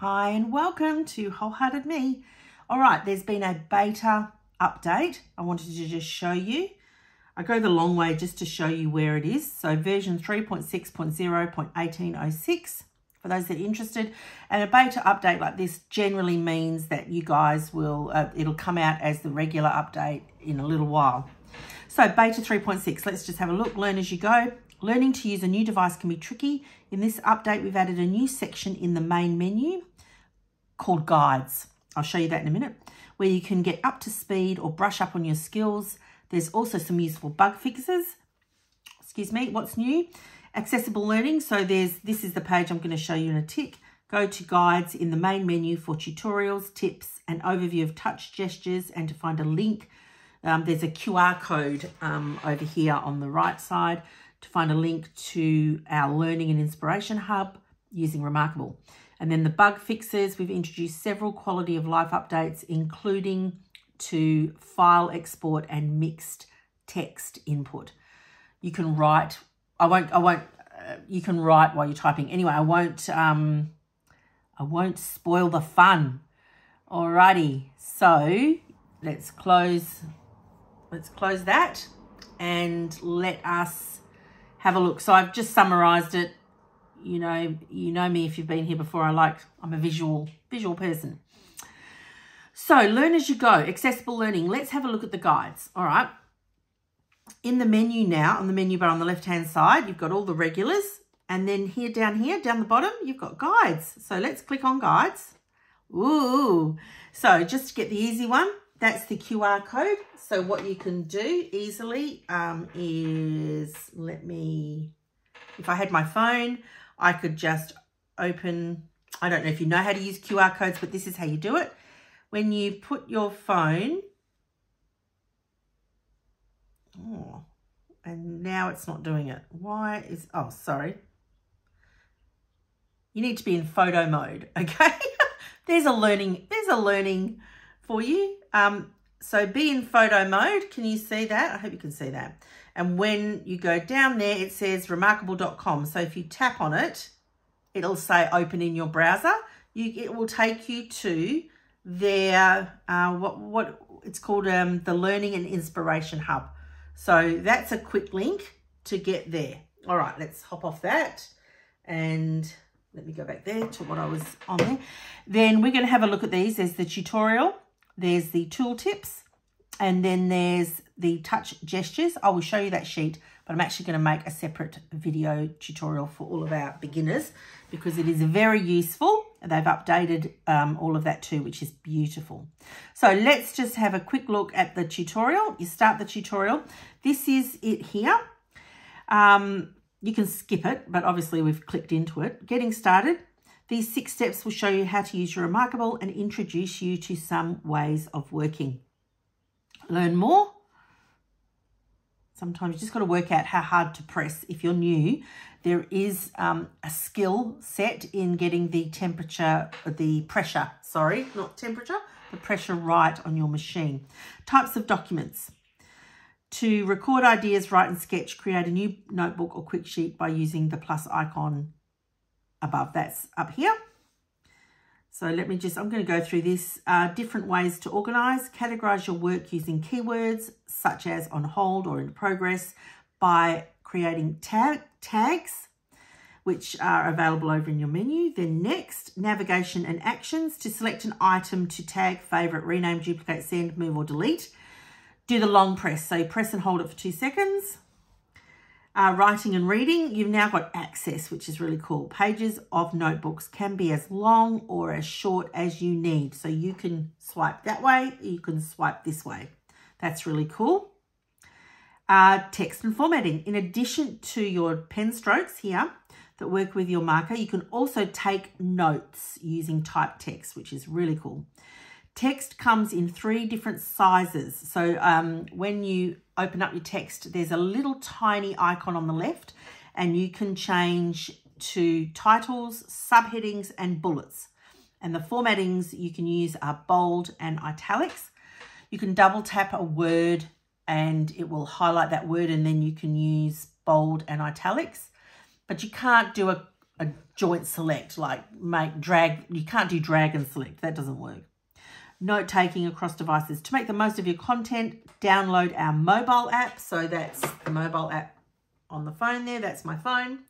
Hi and welcome to Wholehearted Me. All right, there's been a beta update. I wanted to just show you. I go the long way just to show you where it is. So version 3.6.0.1806 for those that are interested. And a beta update like this generally means that you guys will, it'll come out as the regular update in a little while. So beta 3.6, let's just have a look, learn as you go. Learning to use a new device can be tricky. In this update, we've added a new section in the main menu called Guides. I'll show you that in a minute, where you can get up to speed or brush up on your skills. There's also some useful bug fixes. Excuse me, what's new? Accessible learning. So this is the page I'm going to show you in a tick. Go to Guides in the main menu for tutorials, tips, an overview of touch gestures, and to find a link. There's a QR code over here on the right side to find a link to our Learning and Inspiration Hub using Remarkable. And then the bug fixes, we've introduced several quality of life updates, including to file export and mixed text input. You can write, you can write while you're typing. Anyway, I won't spoil the fun. Alrighty, so let's close that and let us have a look. So I've just summarised it. You know me if you've been here before. I'm a visual person. So learn as you go, accessible learning. Let's have a look at the guides. All right. In the menu now, on the menu bar on the left-hand side, you've got all the regulars. And then here, down the bottom, you've got guides. So let's click on guides. Ooh. So just to get the easy one, that's the QR code. So what you can do easily is, if I had my phone, I could just open, I don't know if you know how to use QR codes, but this is how you do it. When you put your phone, and now it's not doing it. Why is, sorry. You need to be in photo mode, okay? there's a learning for you. So be in photo mode. Can you see that? I hope you can see that. And when you go down there, it says remarkable.com. So if you tap on it, it'll say open in your browser. It will take you to their, what it's called, the Learning and Inspiration Hub. So that's a quick link to get there. All right, let's hop off that and let me go back there to what I was on there. Then we're going to have a look at these. There's the tutorial. There's the tooltips, and then there's the touch gestures. I will show you that sheet, but I'm actually going to make a separate video tutorial for all of our beginners because it is very useful. They've updated all of that too, which is beautiful. So let's just have a quick look at the tutorial. You start the tutorial. This is it here. You can skip it, but obviously we've clicked into it. Getting started. These 6 steps will show you how to use your Remarkable and introduce you to some ways of working. Learn more. Sometimes you just got to work out how hard to press. If you're new, there is a skill set in getting the pressure right on your machine. Types of documents. To record ideas, write and sketch, create a new notebook or quick sheet by using the plus icon above, that's up here. So I'm going to go through this. Different ways to organise. Categorise your work using keywords such as on hold or in progress by creating tags, which are available over in your menu. Then next, navigation and actions. To select an item to tag, favourite, rename, duplicate, send, move or delete. Do the long press. So you press and hold it for 2 seconds. Writing and reading, you've now got access, which is really cool. Pages of notebooks can be as long or as short as you need. So you can swipe that way, you can swipe this way. That's really cool. Text and formatting. In addition to your pen strokes here that work with your marker, you can also take notes using typed text, which is really cool. Text comes in 3 different sizes. So when you open up your text, there's a little tiny icon on the left and you can change to titles, subheadings and bullets. And the formattings you can use are bold and italics. You can double tap a word and it will highlight that word and then you can use bold and italics. But you can't do a a joint select, like make drag. You can't do drag and select. That doesn't work. Note-taking across devices. To make the most of your content, download our mobile app. So that's the mobile app on the phone there. That's my phone.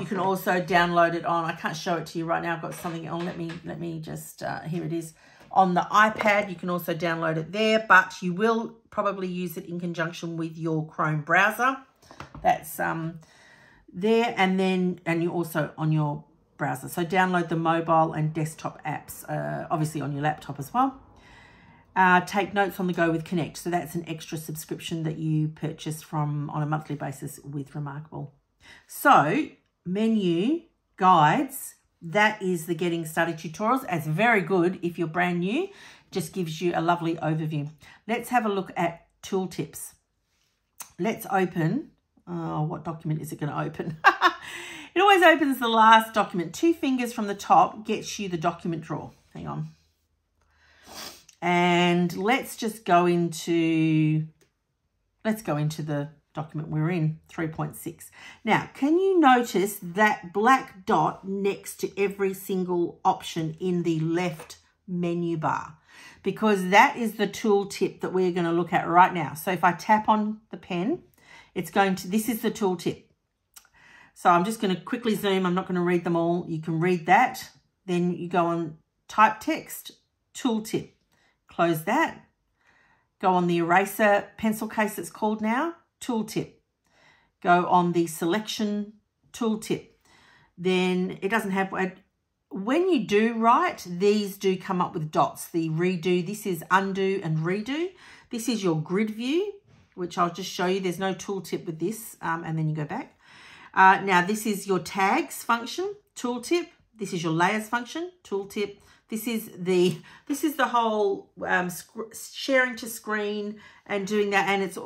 You can also download it on, I can't show it to you right now. I've got something on. Let me just, here it is. On the iPad, you can also download it there, but you will probably use it in conjunction with your Chrome browser. That's there, and you also on your browser. So download the mobile and desktop apps, obviously on your laptop as well. Take notes on the go with Connect. So that's an extra subscription that you purchase from on a monthly basis with Remarkable. So menu, guides, that is the getting started tutorials. It's very good if you're brand new. Just gives you a lovely overview. Let's have a look at tooltips. Let's open, oh, what document is it going to open? It always opens the last document. Two fingers from the top gets you the document drawer. Hang on. And let's just go into, let's go into the document we're in, 3.6. Now, can you notice that black dot next to every single option in the left menu bar? Because that is the tooltip that we're going to look at right now. So if I tap on the pen, it's going to, this is the tooltip. So I'm just going to quickly zoom. I'm not going to read them all. You can read that. Then you go on type text, tooltip. Close that. Go on the eraser pencil case, it's called now, tooltip. Go on the selection tooltip. Then it doesn't have, when you do write, these do come up with dots. The redo, this is undo and redo. This is your grid view, which I'll just show you. There's no tooltip with this, and then you go back. Now, this is your tags function, tooltip. This is your layers function, tooltip. This is the whole sharing to screen and doing that, and it's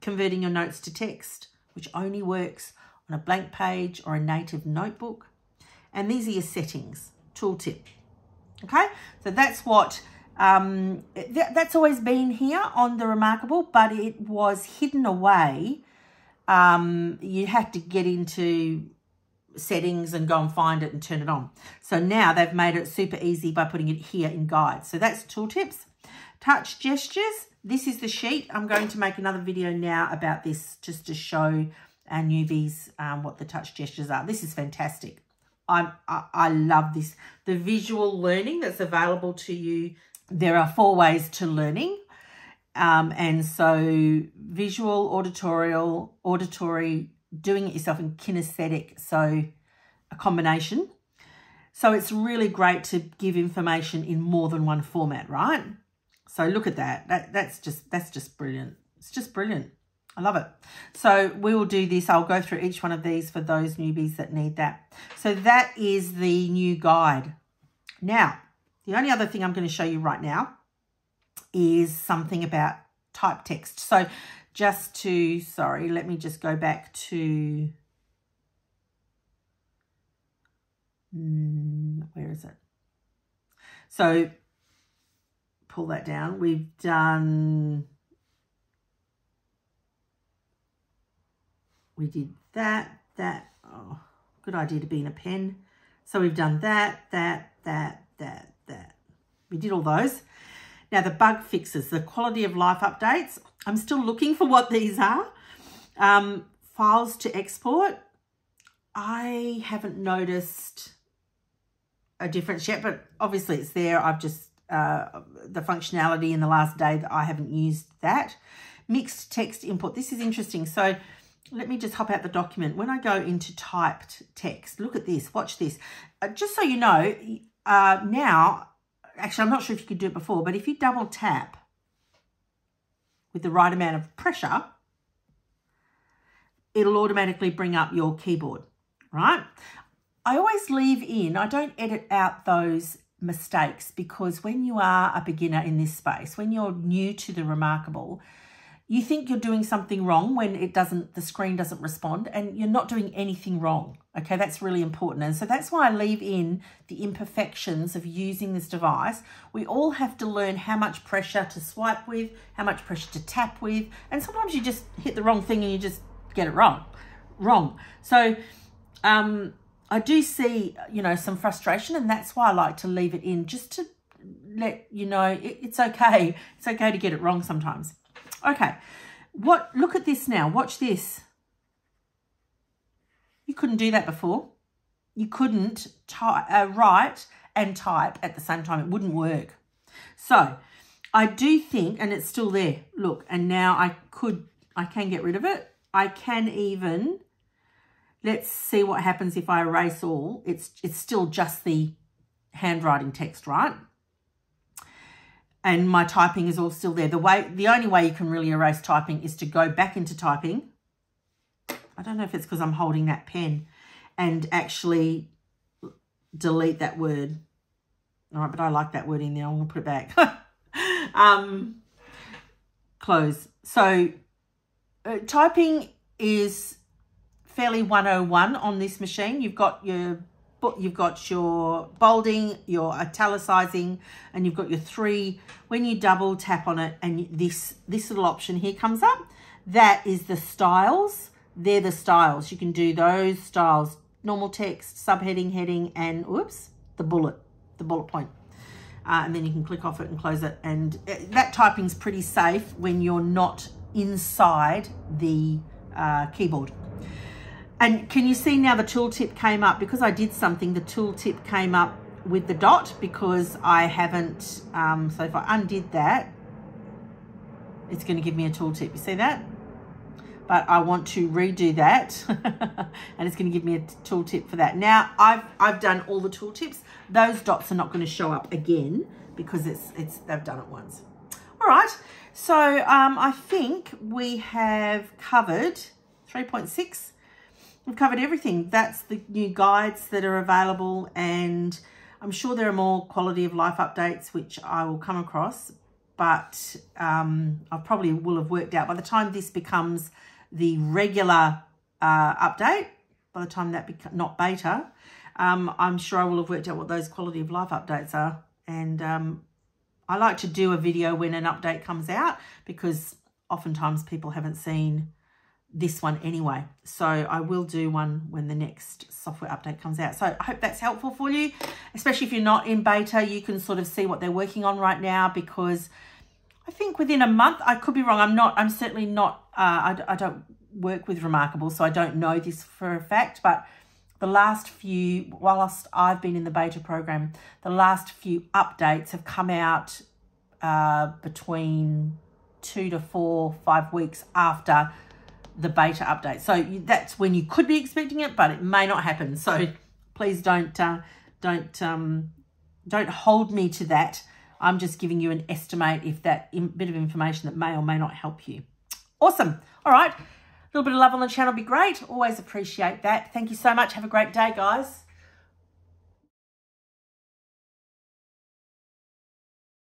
converting your notes to text, which only works on a blank page or a native notebook. And these are your settings, tooltip. Okay, so that's what that's always been here on the Remarkable, but it was hidden away. You had to get into settings and go and find it and turn it on. So now they've made it super easy by putting it here in guides. So that's tooltips. Touch gestures. This is the sheet. I'm going to make another video now about this just to show our newbies what the touch gestures are. This is fantastic. I love this. The visual learning that's available to you. There are four ways to learning. And so visual, auditorial, auditory, doing it yourself, and kinesthetic, so a combination. So it's really great to give information in more than one format, right? So look at that. That's just brilliant. It's just brilliant. I love it. So we will do this. I'll go through each one of these for those newbies that need that. So that is the new guide. Now, the only other thing I'm going to show you right now is something about type text. So just to, sorry, let me just go back to, where is it? So pull that down. We've done, we did that, oh, good idea to be in a pen. So we've done that. We did all those. Now, the bug fixes, the quality of life updates. I'm still looking for what these are. Files to export. I haven't noticed a difference yet, but obviously it's there. I've just, the functionality in the last day that I haven't used that. Mixed text input. This is interesting. So let me just hop out the document. When I go into typed text, look at this, watch this. Just so you know, now, actually, I'm not sure if you could do it before, but if you double tap with the right amount of pressure, it'll automatically bring up your keyboard, right? I always leave in, I don't edit out those mistakes, because when you are a beginner in this space, when you're new to the Remarkable, you think you're doing something wrong when it doesn't, the screen doesn't respond, and you're not doing anything wrong. Okay, that's really important. And so that's why I leave in the imperfections of using this device. We all have to learn how much pressure to swipe with, how much pressure to tap with, and sometimes you just hit the wrong thing and you just get it wrong. So I do see, you know, some frustration, and that's why I like to leave it in, just to let you know it's okay. It's okay to get it wrong sometimes. Okay, what? Look at this now. Watch this. You couldn't do that before. You couldn't write and type at the same time. It wouldn't work. So I do think, and it's still there. Look, and now I can get rid of it. I can even. Let's see what happens if I erase all. It's still just the handwriting text, right? And my typing is all still there. The only way you can really erase typing is to go back into typing. I don't know if it's because I'm holding that pen, and actually delete that word. All right, but I like that word in there. I'm going to put it back. Close. So typing is fairly 101 on this machine. You've got your bolding, your italicizing, and you've got your three. When you double tap on it, and this little option here comes up, that is the styles. They're the styles. You can do those styles: normal text, subheading, heading, and oops, the bullet point. And then you can click off it and close it. And that typing's pretty safe when you're not inside the keyboard. And can you see now the tooltip came up? Because I did something, the tooltip came up with the dot, because I haven't, so if I undid that, it's going to give me a tooltip. You see that? But I want to redo that and it's going to give me a tooltip for that. Now I've done all the tooltips. Those dots are not going to show up again because they've done it once. All right. So I think we have covered 3.6. We've covered everything. That's the new guides that are available, and I'm sure there are more quality of life updates which I will come across, but I probably will have worked out by the time this becomes the regular update, by the time that becomes not beta, I'm sure I will have worked out what those quality of life updates are. And I like to do a video when an update comes out, because oftentimes people haven't seen this one anyway. So I will do one when the next software update comes out. So I hope that's helpful for you, especially if you're not in beta. You can sort of see what they're working on right now, because I think within a month, I could be wrong. I'm certainly not, I don't work with Remarkable, so I don't know this for a fact, but the last few, whilst I've been in the beta program, the last few updates have come out between 2 to 4, 5 weeks after the beta update. So that's when you could be expecting it, but it may not happen. So please don't hold me to that. I'm just giving you an estimate if that bit of information that may or may not help you. Awesome. All right. A little bit of love on the channel would be great. Always appreciate that. Thank you so much. Have a great day, guys.